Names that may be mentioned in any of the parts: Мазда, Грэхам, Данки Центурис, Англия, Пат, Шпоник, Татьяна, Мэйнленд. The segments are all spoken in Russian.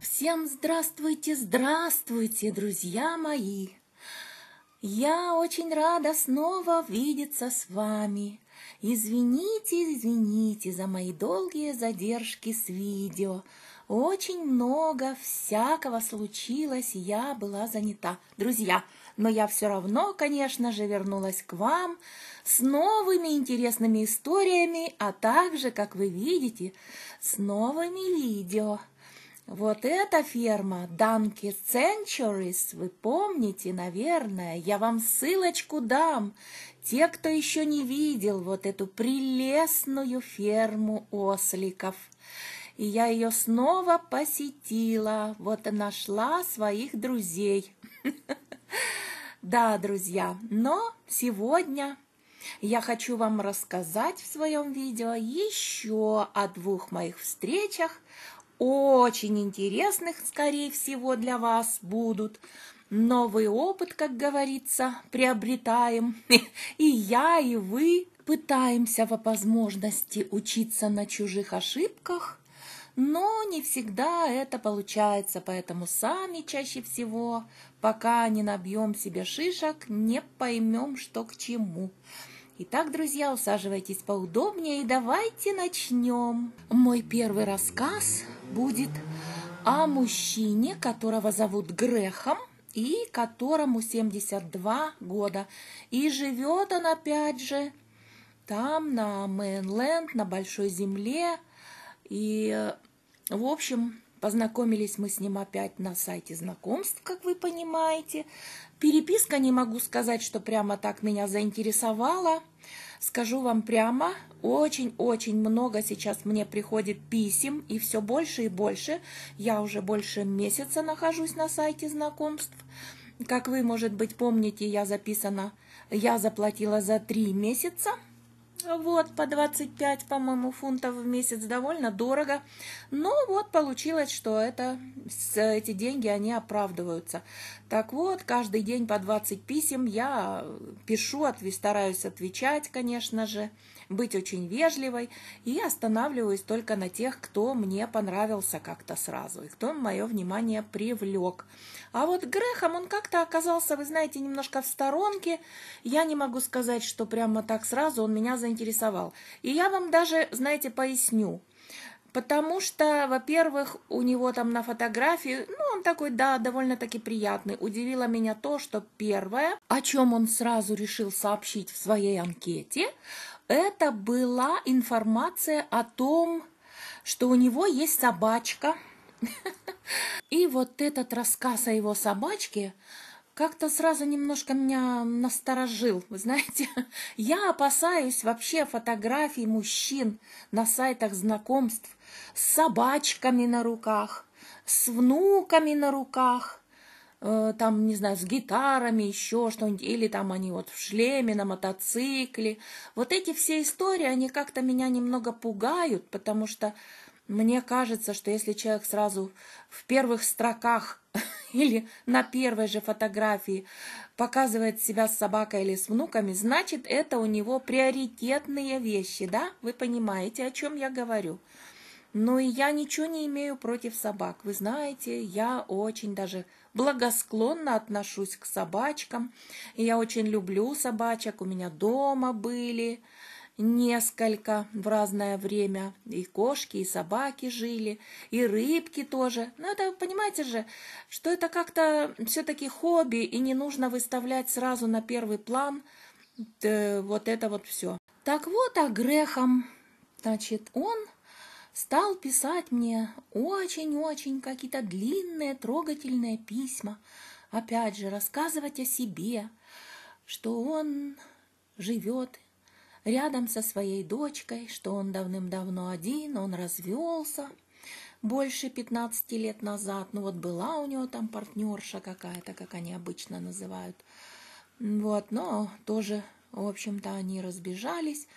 Всем здравствуйте, здравствуйте, друзья мои! Я очень рада снова видеться с вами. Извините, извините за мои долгие задержки с видео. Очень много всякого случилось, я была занята. Друзья, но я все равно, конечно же, вернулась к вам с новыми интересными историями, а также, как вы видите, с новыми видео. Вот эта ферма Данки Центурис, вы помните, наверное, я вам ссылочку дам. Те, кто еще не видел вот эту прелестную ферму осликов. И я ее снова посетила, вот нашла своих друзей. Да, друзья, но сегодня я хочу вам рассказать в своем видео еще о двух моих встречах. Очень интересных, скорее всего, для вас будут. Новый опыт, как говорится, приобретаем. И я, и вы пытаемся по возможности учиться на чужих ошибках, но не всегда это получается, поэтому сами чаще всего, пока не набьем себе шишек, не поймем, что к чему. Итак, друзья, усаживайтесь поудобнее и давайте начнем. Мой первый рассказ будет о мужчине, которого зовут Грэхам и которому 72 года. И живет он опять же там, на Мэйнленд, на большой земле. И, в общем, познакомились мы с ним опять на сайте знакомств, как вы понимаете. Переписка, не могу сказать, что прямо так меня заинтересовала. Скажу вам прямо, очень-очень много сейчас мне приходит писем, и все больше и больше. Я уже больше месяца нахожусь на сайте знакомств. Как вы, может быть, помните, я заплатила за 3 месяца. Вот, по 25, по-моему, фунтов в месяц, довольно дорого. Но вот получилось, что эти деньги, они оправдываются. Так вот, каждый день по 20 писем я пишу, стараюсь отвечать, конечно же, быть очень вежливой. И останавливаюсь только на тех, кто мне понравился как-то сразу, и кто мое внимание привлек. А вот Грэхам, он как-то оказался, вы знаете, немножко в сторонке. Я не могу сказать, что прямо так сразу он меня заинтересовал. И я вам даже, знаете, поясню. Потому что, во-первых, у него там на фотографии, ну, он такой, да, довольно-таки приятный. Удивило меня то, что первое, о чем он сразу решил сообщить в своей анкете, это была информация о том, что у него есть собачка. И вот этот рассказ о его собачке как-то сразу немножко меня насторожил, вы знаете. Я опасаюсь вообще фотографий мужчин на сайтах знакомств с собачками на руках, с внуками на руках, там, не знаю, с гитарами, еще что-нибудь, или там они вот в шлеме, на мотоцикле. Вот эти все истории, они как-то меня немного пугают, потому что мне кажется, что если человек сразу в первых строках или на первой же фотографии показывает себя с собакой или с внуками, значит, это у него приоритетные вещи, да? Вы понимаете, о чем я говорю. Но и я ничего не имею против собак. Вы знаете, я очень даже благосклонно отношусь к собачкам. Я очень люблю собачек, у меня дома были несколько в разное время. И кошки, и собаки жили, и рыбки тоже. Но это, понимаете же, что это как-то все-таки хобби, и не нужно выставлять сразу на первый план вот это вот все. Так вот, а Грэхам, значит, он стал писать мне очень-очень какие-то длинные, трогательные письма. Опять же, рассказывать о себе, что он живет рядом со своей дочкой, что он давным-давно один, он развелся больше 15 лет назад. Ну вот была у него там партнерша какая-то, как они обычно называют. Вот, но тоже, в общем-то, они разбежались.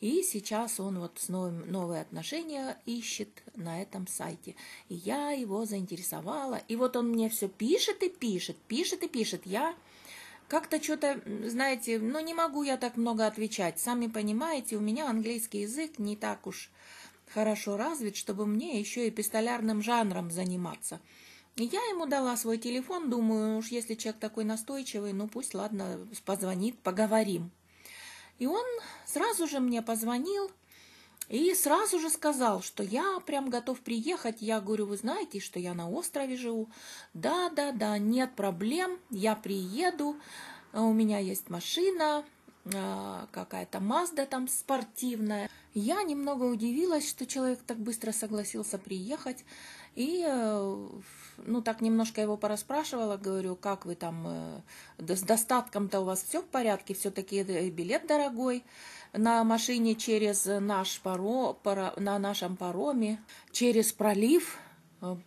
И сейчас он вот снова новые отношения ищет на этом сайте. И я его заинтересовала. И вот он мне все пишет и пишет, пишет и пишет. Я как-то что-то, знаете, ну не могу я так много отвечать. Сами понимаете, у меня английский язык не так уж хорошо развит, чтобы мне еще и эпистолярным жанром заниматься. Я ему дала свой телефон, думаю, уж если человек такой настойчивый, ну пусть, ладно, позвонит, поговорим. И он сразу же мне позвонил и сразу же сказал, что я прям готов приехать. Я говорю, вы знаете, что я на острове живу? Да, да, да, нет проблем, я приеду, у меня есть машина, какая-то Мазда там спортивная. Я немного удивилась, что человек так быстро согласился приехать. И, ну, так немножко его пораспрашивала, говорю, как вы там, с достатком-то у вас все в порядке, все-таки билет дорогой на машине через наш на нашем пароме, через пролив,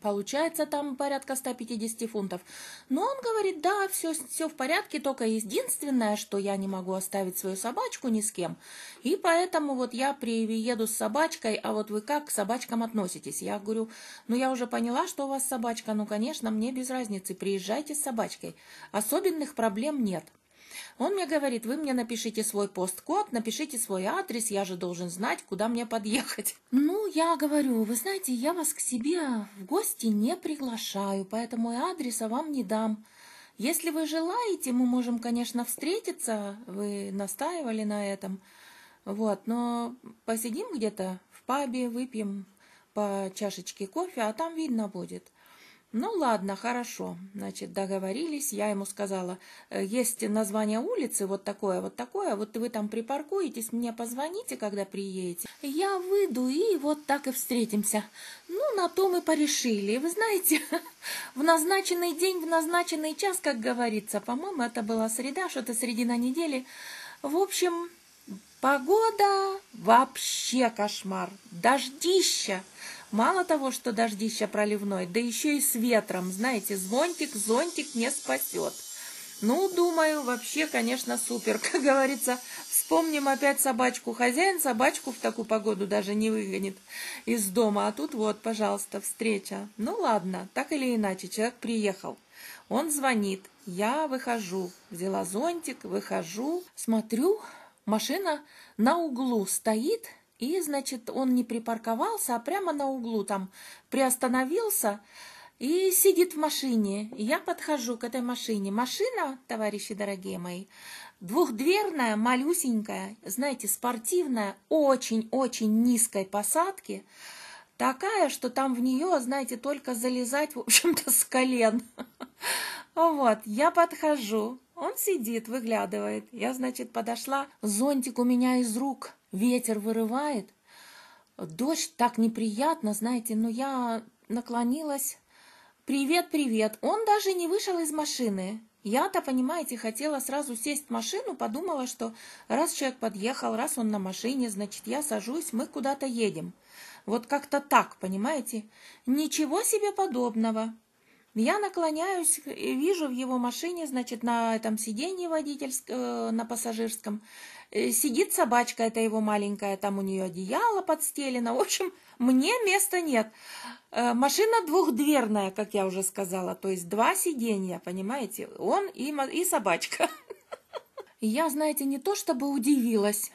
получается там порядка 150 фунтов. Но он говорит, да, все в порядке, только единственное, что я не могу оставить свою собачку ни с кем, и поэтому вот я приеду с собачкой, а вот вы как к собачкам относитесь? Я говорю, ну я уже поняла, что у вас собачка, ну конечно, мне без разницы, приезжайте с собачкой, особенных проблем нет. Он мне говорит, вы мне напишите свой посткод, напишите свой адрес, я же должен знать, куда мне подъехать. Ну, я говорю, вы знаете, я вас к себе в гости не приглашаю, поэтому и адреса вам не дам. Если вы желаете, мы можем, конечно, встретиться, вы настаивали на этом, вот, но посидим где-то в пабе, выпьем по чашечке кофе, а там видно будет. Ну ладно, хорошо, значит, договорились, я ему сказала, есть название улицы, вот такое, вот такое, вот вы там припаркуетесь, мне позвоните, когда приедете, я выйду и вот так и встретимся. Ну, на то мы порешили, вы знаете, в назначенный день, в назначенный час, как говорится, по-моему, это была среда, что-то середина недели, в общем... Погода вообще кошмар, дождища, мало того, что дождища проливной, да еще и с ветром, знаете, зонтик не спасет. Ну, думаю, вообще, конечно, супер, как говорится, вспомним опять собачку, хозяин собачку в такую погоду даже не выгонит из дома, а тут вот, пожалуйста, встреча. Ну, ладно, так или иначе, человек приехал. Он звонит, я выхожу, взяла зонтик, выхожу, смотрю... Машина на углу стоит, и, значит, он не припарковался, а прямо на углу там приостановился и сидит в машине. Я подхожу к этой машине. Машина, товарищи дорогие мои, двухдверная, малюсенькая, знаете, спортивная, очень-очень низкой посадки. Такая, что там в нее, знаете, только залезать, в общем-то, с колен. Вот, я подхожу. Он сидит, выглядывает. Я, значит, подошла. Зонтик у меня из рук. Ветер вырывает. Дождь так неприятно, знаете. Но я наклонилась. Привет, привет. Он даже не вышел из машины. Я-то, понимаете, хотела сразу сесть в машину. Подумала, что раз человек подъехал, раз он на машине, значит, я сажусь, мы куда-то едем. Вот как-то так, понимаете. Ничего себе подобного. Я наклоняюсь, вижу в его машине, значит, на этом сиденье водительском, на пассажирском, сидит собачка, это его маленькая, там у нее одеяло подстелено, в общем, мне места нет. Машина двухдверная, как я уже сказала, то есть два сиденья, понимаете, он и собачка. Я, знаете, не то чтобы удивилась,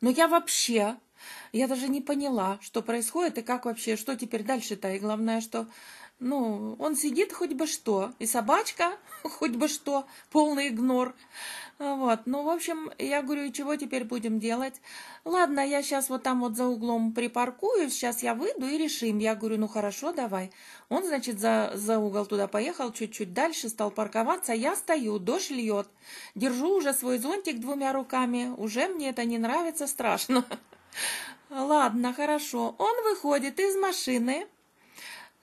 но я вообще, я даже не поняла, что происходит и как вообще, что теперь дальше-то, и главное, что... Ну, он сидит хоть бы что, и собачка хоть бы что, полный игнор. Вот, ну, в общем, я говорю, и чего теперь будем делать? Ладно, я сейчас вот там вот за углом припаркуюсь, сейчас я выйду и решим. Я говорю, ну, хорошо, давай. Он, значит, за угол туда поехал, чуть-чуть дальше стал парковаться, я стою, дождь льет. Держу уже свой зонтик двумя руками, уже мне это не нравится, страшно. Ладно, хорошо. Он выходит из машины.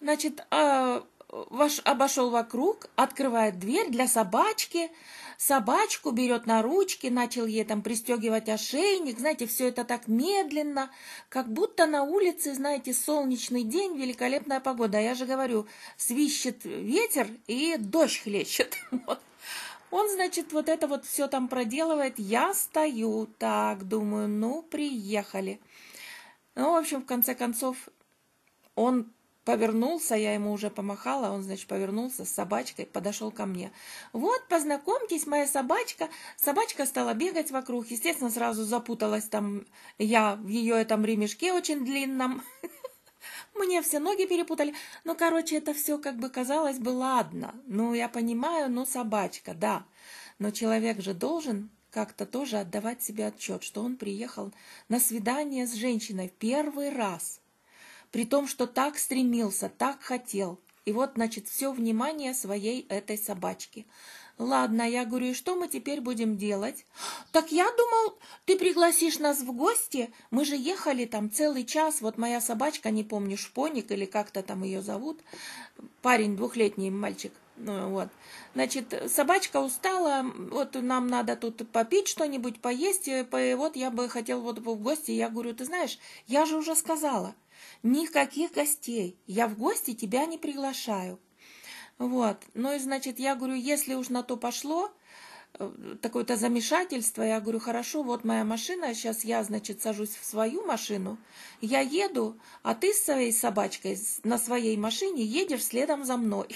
Значит, обошел вокруг, открывает дверь для собачки, собачку берет на ручки, начал ей там пристегивать ошейник, знаете, все это так медленно, как будто на улице, знаете, солнечный день, великолепная погода, я же говорю, свищет ветер и дождь хлещет, вот. Он, значит, вот это вот все там проделывает. Я стою, так, думаю, ну, приехали. Ну, в общем, в конце концов, он повернулся, я ему уже помахала, он, значит, повернулся с собачкой, подошел ко мне. Вот, познакомьтесь, моя собачка. Собачка стала бегать вокруг, естественно, сразу запуталась там, я в ее этом ремешке очень длинном. Мне все ноги перепутали. Ну, короче, это все как бы казалось бы ладно. Ну, я понимаю, ну, собачка, да. Но человек же должен как-то тоже отдавать себе отчет, что он приехал на свидание с женщиной в первый раз. При том, что так стремился, так хотел. И вот, значит, все внимание своей этой собачки. Ладно, я говорю, и что мы теперь будем делать? Так я думал, ты пригласишь нас в гости. Мы же ехали там целый час. Вот моя собачка, не помню, Шпоник или как-то там ее зовут. Парень, двухлетний мальчик. Ну, вот. Значит, собачка устала. Вот нам надо тут попить что-нибудь, поесть. Вот я бы хотел вот в гости. Я говорю, ты знаешь, я же уже сказала. Никаких гостей. Я в гости тебя не приглашаю. Вот, ну и значит, я говорю, если уж на то пошло, такое-то замешательство, я говорю, хорошо, вот моя машина, сейчас я, значит, сажусь в свою машину, я еду, а ты с своей собачкой на своей машине едешь следом за мной.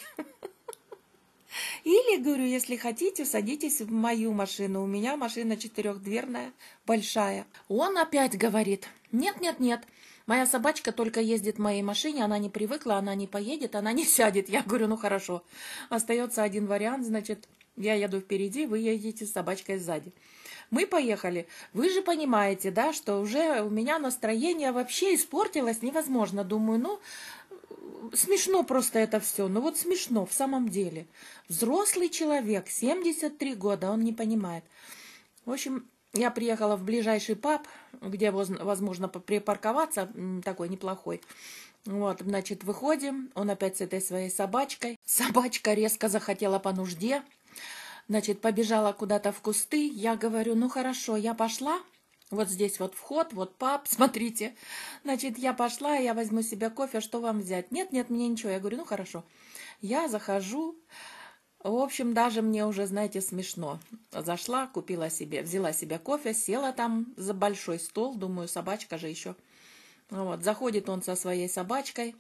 Или, говорю, если хотите, садитесь в мою машину, у меня машина четырехдверная, большая. Он опять говорит, нет, нет, нет. Моя собачка только ездит в моей машине, она не привыкла, она не поедет, она не сядет. Я говорю, ну хорошо, остается один вариант, значит, я еду впереди, вы едете с собачкой сзади. Мы поехали. Вы же понимаете, да, что уже у меня настроение вообще испортилось, невозможно. Думаю, ну, смешно просто это все, ну вот смешно в самом деле. Взрослый человек, 73 года, он не понимает. В общем... Я приехала в ближайший паб, где возможно припарковаться, такой неплохой. Вот, значит, выходим, он опять с этой своей собачкой. Собачка резко захотела по нужде, значит, побежала куда-то в кусты. Я говорю, ну хорошо, я пошла, вот здесь вот вход, вот паб, смотрите. Значит, я пошла, я возьму себе кофе, что вам взять? Нет, нет, мне ничего. Я говорю, ну хорошо, я захожу. В общем, даже мне уже, знаете, смешно. Зашла, купила себе, взяла себе кофе, села там за большой стол. Думаю, собачка же еще. Вот, заходит он со своей собачкой.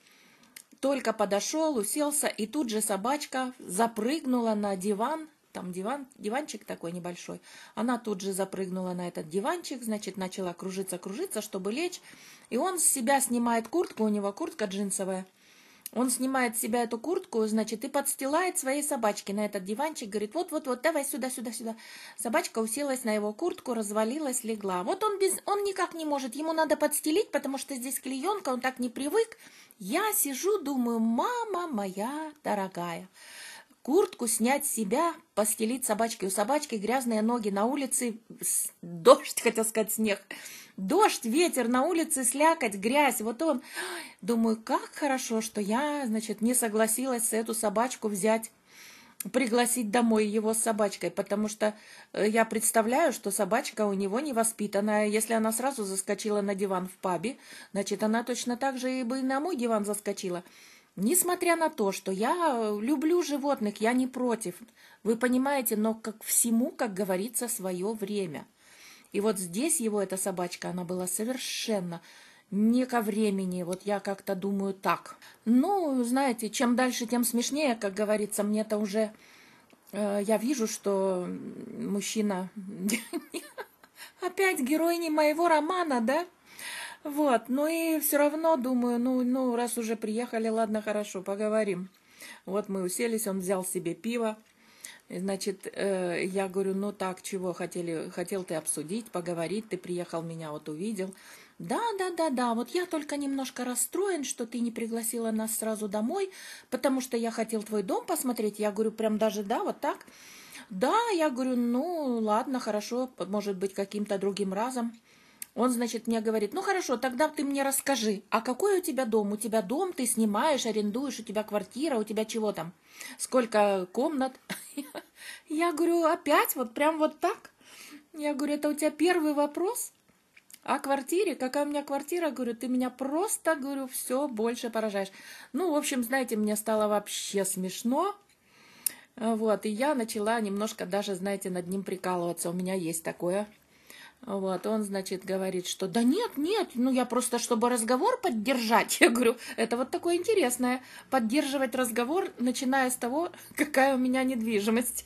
Только подошел, уселся, и тут же собачка запрыгнула на диван. Там диванчик такой небольшой. Она тут же запрыгнула на этот диванчик, значит, начала кружиться, чтобы лечь. И он с себя снимает куртку, у него куртка джинсовая. Он снимает с себя эту куртку, значит, и подстилает своей собачке на этот диванчик. Говорит, вот-вот-вот, давай сюда. Собачка уселась на его куртку, развалилась, легла. Вот он никак не может, ему надо подстелить, потому что здесь клеенка, он так не привык. Я сижу, думаю, мама моя дорогая, куртку снять с себя, постелить собачке. У собачки грязные ноги на улице, дождь, хотел сказать, снег. Дождь, ветер, на улице слякоть, грязь. Вот он. Думаю, как хорошо, что я, значит, не согласилась эту собачку взять, пригласить домой его с собачкой, потому что я представляю, что собачка у него невоспитанная. Если она сразу заскочила на диван в пабе, значит, она точно так же и бы на мой диван заскочила. Несмотря на то, что я люблю животных, я не против. Вы понимаете, но как всему, как говорится, свое время. И вот здесь его эта собачка, она была совершенно не ко времени, вот я как-то думаю так. Ну, знаете, чем дальше, тем смешнее, как говорится, мне-то уже, я вижу, что мужчина, опять герой не моего романа, да? Вот, ну и все равно думаю, ну раз уже приехали, ладно, хорошо, поговорим. Вот мы уселись, он взял себе пиво. Значит, я говорю, ну так, чего хотел ты обсудить, поговорить, ты приехал, меня вот увидел. Да, вот я только немножко расстроен, что ты не пригласила нас сразу домой, потому что я хотел твой дом посмотреть. Я говорю, прям даже да, вот так. Да, я говорю, ну ладно, хорошо, может быть, каким-то другим разом. Он, значит, мне говорит, ну хорошо, тогда ты мне расскажи, а какой у тебя дом? У тебя дом, ты снимаешь, арендуешь, у тебя квартира, у тебя чего там? Сколько комнат? Я говорю, опять? Вот прям вот так? Я говорю, это у тебя первый вопрос о квартире? Какая у меня квартира? Говорю, ты меня просто, говорю, все больше поражаешь. Ну, в общем, знаете, мне стало вообще смешно. Вот, и я начала немножко даже, знаете, над ним прикалываться. У меня есть такое. Вот, он, значит, говорит, что да нет, нет, ну я просто, чтобы разговор поддержать. Я говорю, это вот такое интересное, поддерживать разговор, начиная с того, какая у меня недвижимость.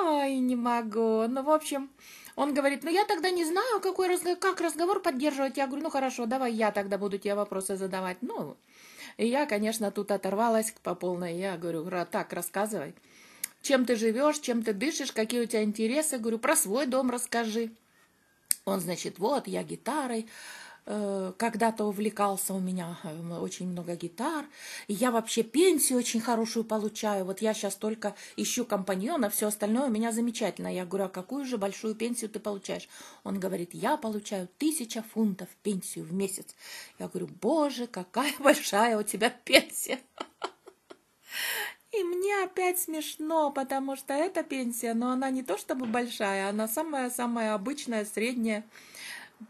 Ой, не могу. Ну, в общем, он говорит, ну я тогда не знаю, как разговор поддерживать. Я говорю, ну хорошо, давай я тогда буду тебе вопросы задавать. Ну, и я, конечно, тут оторвалась по полной. Я говорю, так, рассказывай. Чем ты живешь, чем ты дышишь, какие у тебя интересы. Говорю, про свой дом расскажи. Он, значит, вот, я гитарой. Когда-то увлекался, у меня очень много гитар. И я вообще пенсию очень хорошую получаю. Вот я сейчас только ищу компаньона, все остальное у меня замечательно. Я говорю, а какую же большую пенсию ты получаешь? Он говорит, я получаю 1000 фунтов пенсию в месяц. Я говорю, боже, какая большая у тебя пенсия. И мне опять смешно, потому что эта пенсия, но она не то чтобы большая, она самая-самая обычная, средняя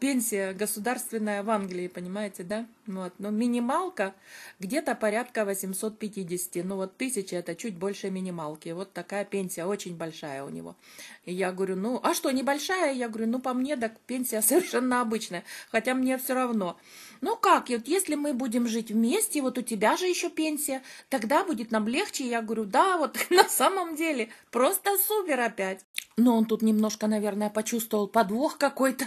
пенсия государственная в Англии, понимаете, да? Вот. Но минималка где-то порядка 850, ну вот 1000 это чуть больше минималки, вот такая пенсия очень большая у него. И я говорю, ну, а что, небольшая? Я говорю, ну, по мне, так пенсия совершенно обычная, хотя мне все равно. Ну как, вот если мы будем жить вместе, вот у тебя же еще пенсия, тогда будет нам легче. Я говорю, да, вот на самом деле, просто супер опять. Но он тут немножко, наверное, почувствовал подвох какой-то,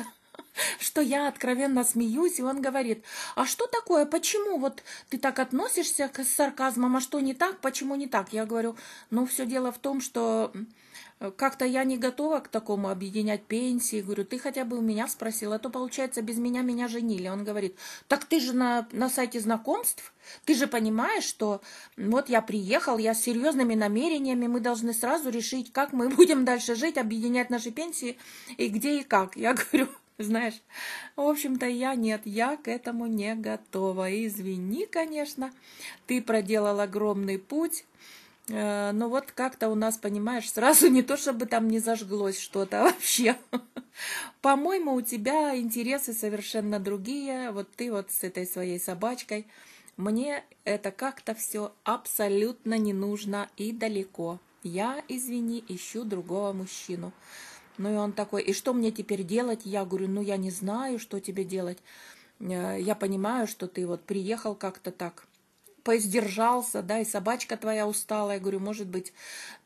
что я откровенно смеюсь, и он говорит, а что такое, почему вот ты так относишься к сарказмам, а что не так, почему не так? Я говорю, ну, все дело в том, что как-то я не готова к такому объединять пенсии. Говорю, ты хотя бы у меня спросила, а то, получается, без меня женили. Он говорит, так ты же на сайте знакомств, ты же понимаешь, что вот я приехал, я с серьезными намерениями, мы должны сразу решить, как мы будем дальше жить, объединять наши пенсии, и где и как. Я говорю, знаешь, в общем-то, я к этому не готова. Извини, конечно, ты проделал огромный путь, но вот как-то у нас, понимаешь, сразу не то, чтобы там не зажглось что-то вообще. По-моему, у тебя интересы совершенно другие, вот ты вот с этой своей собачкой. Мне это как-то все абсолютно не нужно и далеко. Я, извини, ищу другого мужчину. Ну и он такой, и что мне теперь делать? Я говорю, ну я не знаю, что тебе делать. Я понимаю, что ты вот приехал как-то так, поиздержался, да, и собачка твоя устала. Я говорю, может быть,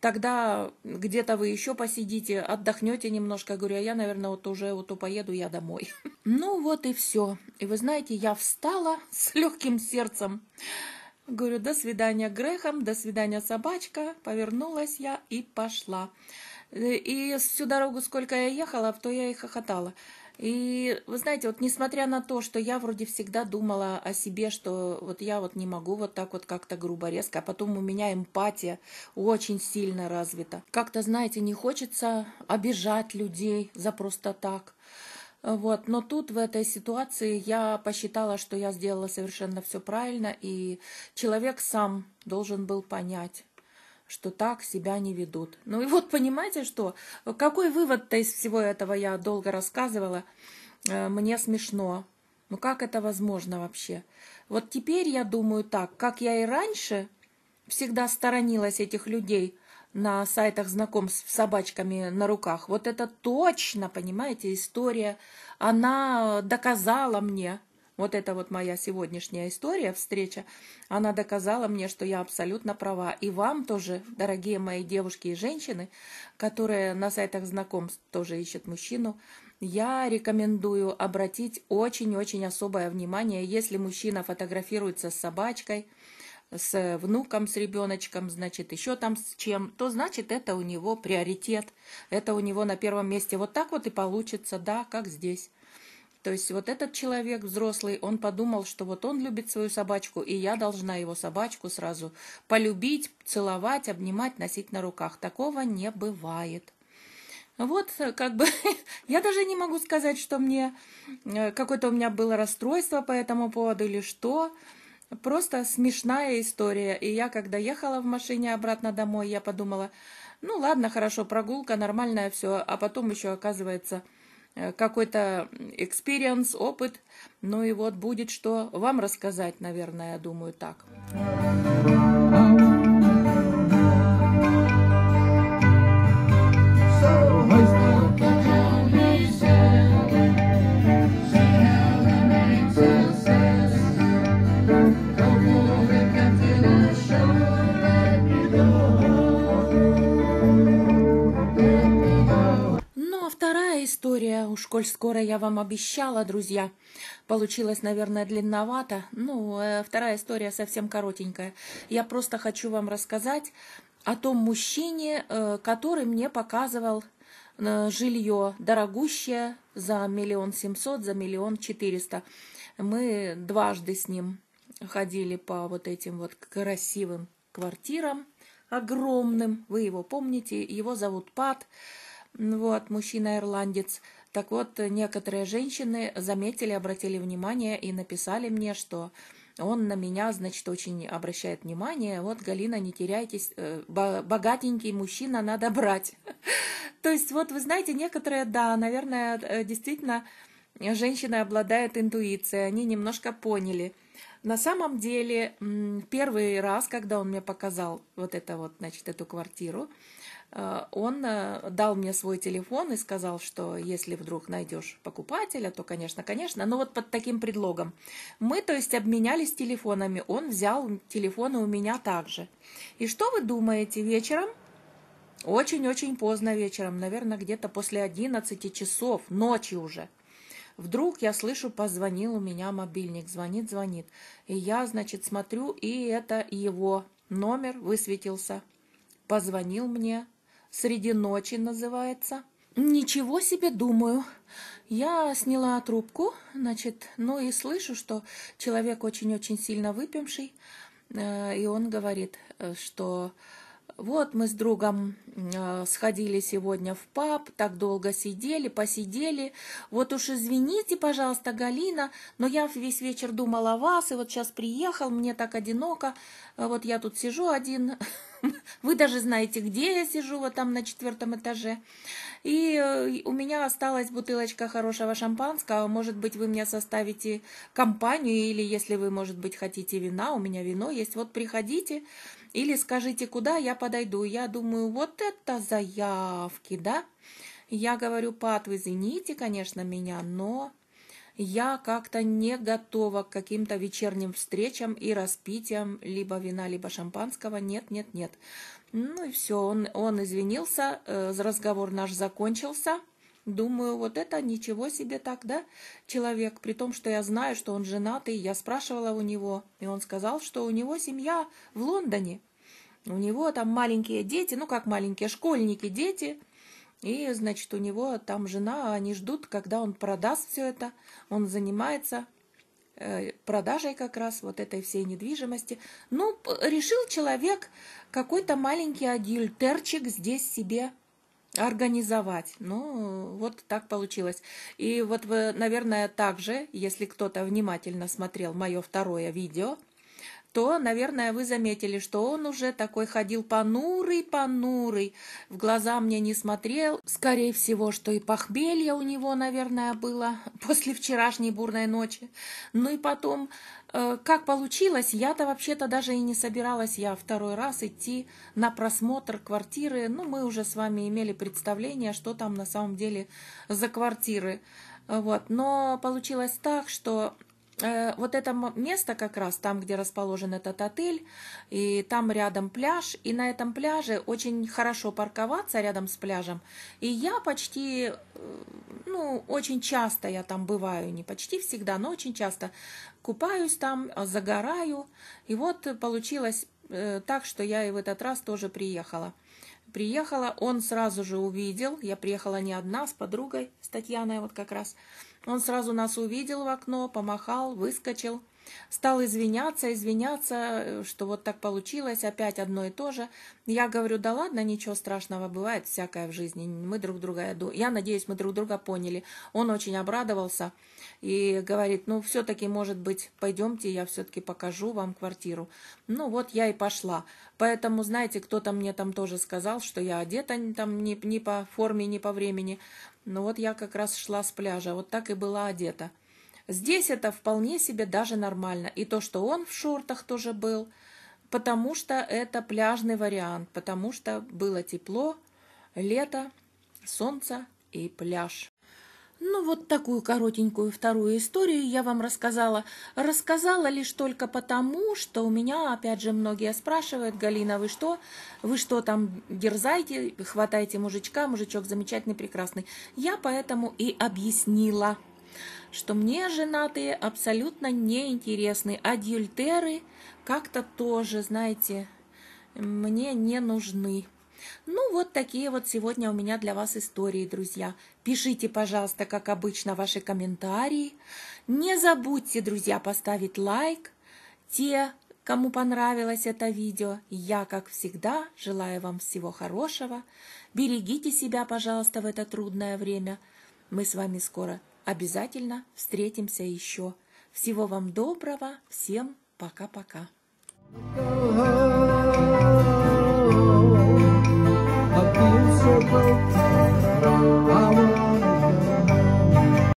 тогда где-то вы еще посидите, отдохнете немножко. Я говорю, а я, наверное, вот уже вот поеду я домой. Ну вот и все. И вы знаете, я встала с легким сердцем. Говорю, до свидания, Грэхам, до свидания, собачка. Повернулась я и пошла. И всю дорогу, сколько я ехала, то я и хохотала. И вы знаете, вот несмотря на то, что я вроде всегда думала о себе, что вот я вот не могу вот так вот как-то грубо, резко, а потом у меня эмпатия очень сильно развита. Как-то, знаете, не хочется обижать людей за просто так. Вот, но тут в этой ситуации я посчитала, что я сделала совершенно все правильно, и человек сам должен был понять, что так себя не ведут. Ну и вот понимаете, что? Какой вывод-то из всего этого? Я долго рассказывала. Мне смешно. Ну как это возможно вообще? Вот теперь я думаю так, как я и раньше всегда сторонилась этих людей на сайтах знакомств с собачками на руках. Вот это точно, понимаете, история, она доказала мне. Вот эта вот моя сегодняшняя история, встреча, она доказала мне, что я абсолютно права. И вам тоже, дорогие мои девушки и женщины, которые на сайтах знакомств тоже ищут мужчину, я рекомендую обратить очень-очень особое внимание, если мужчина фотографируется с собачкой, с внуком, с ребеночком, значит, еще там с чем, то значит, это у него приоритет, это у него на первом месте. Вот так вот и получится, да, как здесь. То есть вот этот человек взрослый, он подумал, что вот он любит свою собачку, и я должна его собачку сразу полюбить, целовать, обнимать, носить на руках. Такого не бывает. Вот как бы я даже не могу сказать, что мне какое-то у меня было расстройство по этому поводу или что. Просто смешная история. И я, когда ехала в машине обратно домой, я подумала, ну ладно, хорошо, прогулка, нормальная все, а потом еще оказывается какой-то экспириенс, опыт. Ну и вот будет что вам рассказать, наверное, я думаю так. коль скоро я вам обещала, друзья. Получилось, наверное, длинновато. Ну, вторая история совсем коротенькая. Я просто хочу вам рассказать о том мужчине, который мне показывал жилье дорогущее за 1 700 000, за 1 400 000. Мы дважды с ним ходили по вот этим вот красивым квартирам, огромным. Вы его помните, его зовут Пат. Вот, мужчина-ирландец. Так вот, некоторые женщины заметили, обратили внимание и написали мне, что он на меня, значит, очень обращает внимание. Вот, Галина, не теряйтесь, богатенький мужчина надо брать. То есть, вот, вы знаете, некоторые, да, наверное, действительно, женщины обладают интуицией, они немножко поняли. На самом деле, первый раз, когда он мне показал вот это вот, значит, эту квартиру, он дал мне свой телефон и сказал, что если вдруг найдешь покупателя, то, конечно, конечно, но вот под таким предлогом. Мы, то есть, обменялись телефонами, он взял телефоны у меня также. И что вы думаете, вечером? Очень-очень поздно вечером, наверное, где-то после 11 часов, ночи уже. Вдруг я слышу, позвонил у меня мобильник, звонит, звонит. И я, значит, смотрю, и это его номер высветился. Позвонил мне, среди ночи называется. Ничего себе, думаю. Я сняла трубку, значит, ну и слышу, что человек очень-очень сильно выпивший. И он говорит, что... Вот мы с другом сходили сегодня в паб, так долго сидели, посидели. Вот уж извините, пожалуйста, Галина, но я весь вечер думала о вас, и вот сейчас приехал, мне так одиноко. Вот я тут сижу один, вы даже знаете, где я сижу, вот там на 4-м этаже. И у меня осталась бутылочка хорошего шампанского, может быть, вы мне составите компанию, или если вы, может быть, хотите вина, у меня вино есть, вот приходите. Или скажите, куда я подойду. Я думаю, вот это заявки, да? Я говорю, Пат, вы извините, конечно, меня, но я как-то не готова к каким-то вечерним встречам и распитиям либо вина, либо шампанского. Нет, нет, нет. Ну и все, он извинился, разговор наш закончился. Думаю, вот это ничего себе так, да, человек, при том, что я знаю, что он женатый, я спрашивала у него, и он сказал, что у него семья в Лондоне, у него там маленькие дети, ну как маленькие, школьники, дети, и, значит, у него там жена, они ждут, когда он продаст все это, он занимается продажей как раз вот этой всей недвижимости. Ну, решил человек какой-то маленький адюльтерчик здесь себе организовать. Ну, вот так получилось. И вот вы, наверное, также, если кто-то внимательно смотрел мое второе видео, то, наверное, вы заметили, что он уже такой ходил понурый, в глаза мне не смотрел. Скорее всего, что и похмелье у него, наверное, было после вчерашней бурной ночи. Ну и потом, как получилось, я-то вообще-то даже и не собиралась я второй раз идти на просмотр квартиры. Ну, мы уже с вами имели представление, что там на самом деле за квартиры. Вот. Но получилось так, что... Вот это место как раз там, где расположен этот отель, и там рядом пляж, и на этом пляже очень хорошо парковаться рядом с пляжем. И я почти, ну, очень часто я там бываю, не почти всегда, но очень часто купаюсь там, загораю. И вот получилось так, что я и в этот раз тоже приехала. Приехала, он сразу же увидел, я приехала не одна, с подругой, с Татьяной вот как раз. Он сразу нас увидел в окно, помахал, выскочил, стал извиняться, что вот так получилось, опять одно и то же. Я говорю, да ладно, ничего страшного, бывает всякое в жизни, мы друг друга, я надеюсь, мы друг друга поняли. Он очень обрадовался и говорит, ну все-таки, может быть, пойдемте, я все-таки покажу вам квартиру. Ну вот я и пошла. Поэтому, знаете, кто-то мне там тоже сказал, что я одета там не по форме, не по времени. Но вот я как раз шла с пляжа, вот так и была одета. Здесь это вполне себе даже нормально. И то, что он в шортах тоже был, потому что это пляжный вариант, потому что было тепло, лето, солнце и пляж. Ну, вот такую коротенькую вторую историю я вам рассказала. Рассказала лишь только потому, что у меня, опять же, многие спрашивают: Галина, вы что там дерзаете, хватаете мужичка, мужичок замечательный, прекрасный. Я поэтому и объяснила, что мне женатые абсолютно неинтересны. Адюльтеры как-то тоже, знаете, мне не нужны. Ну, вот такие вот сегодня у меня для вас истории, друзья. Пишите, пожалуйста, как обычно, ваши комментарии. Не забудьте, друзья, поставить лайк. Те, кому понравилось это видео, я, как всегда, желаю вам всего хорошего. Берегите себя, пожалуйста, в это трудное время. Мы с вами скоро обязательно встретимся еще. Всего вам доброго. Всем пока-пока. I feel so good.